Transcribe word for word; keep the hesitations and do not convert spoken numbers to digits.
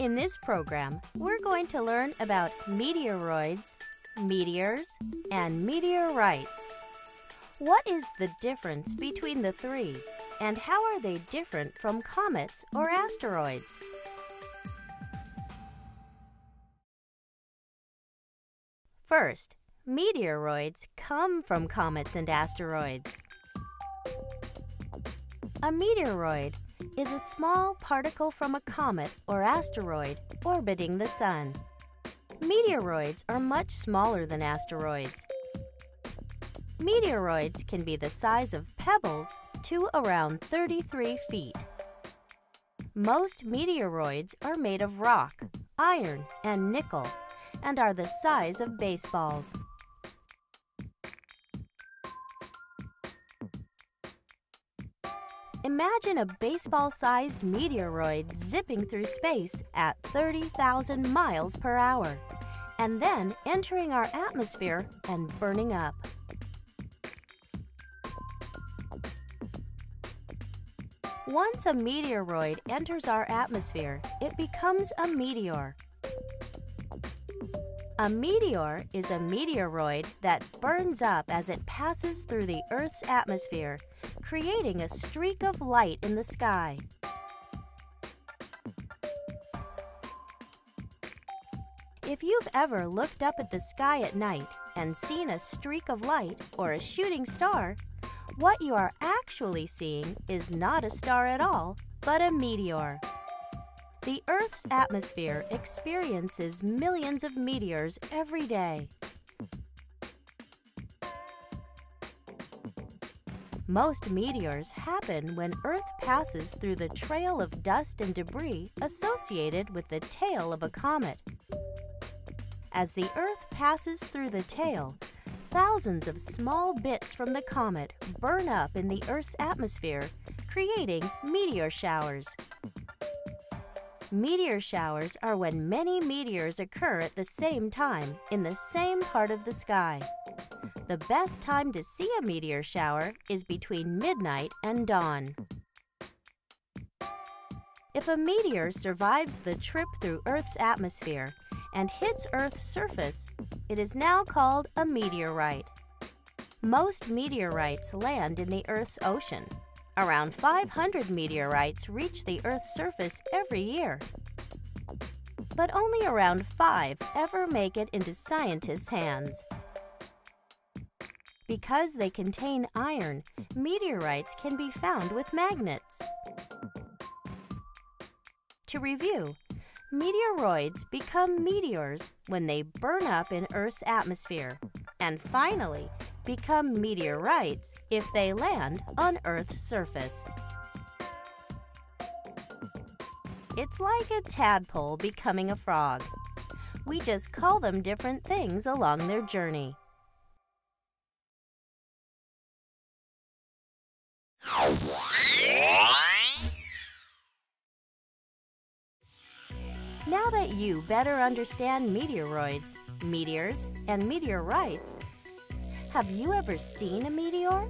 In this program, we're going to learn about meteoroids, meteors, and meteorites. What is the difference between the three, and how are they different from comets or asteroids? First, meteoroids come from comets and asteroids. A meteoroid is a small particle from a comet or asteroid orbiting the Sun. Meteoroids are much smaller than asteroids. Meteoroids can be the size of pebbles to around thirty-three feet. Most meteoroids are made of rock, iron, and nickel, and are the size of baseballs. Imagine a baseball-sized meteoroid zipping through space at thirty thousand miles per hour, and then entering our atmosphere and burning up. Once a meteoroid enters our atmosphere, it becomes a meteor. A meteor is a meteoroid that burns up as it passes through the Earth's atmosphere, creating a streak of light in the sky. If you've ever looked up at the sky at night and seen a streak of light or a shooting star, what you are actually seeing is not a star at all, but a meteor. The Earth's atmosphere experiences millions of meteors every day. Most meteors happen when Earth passes through the trail of dust and debris associated with the tail of a comet. As the Earth passes through the tail, thousands of small bits from the comet burn up in the Earth's atmosphere, creating meteor showers. Meteor showers are when many meteors occur at the same time in the same part of the sky. The best time to see a meteor shower is between midnight and dawn. If a meteor survives the trip through Earth's atmosphere and hits Earth's surface, it is now called a meteorite. Most meteorites land in the Earth's ocean. Around five hundred meteorites reach the Earth's surface every year. But only around five ever make it into scientists' hands. Because they contain iron, meteorites can be found with magnets. To review, meteoroids become meteors when they burn up in Earth's atmosphere. And finally, become meteorites if they land on Earth's surface. It's like a tadpole becoming a frog. We just call them different things along their journey. Now that you better understand meteoroids, meteors, and meteorites, have you ever seen a meteor?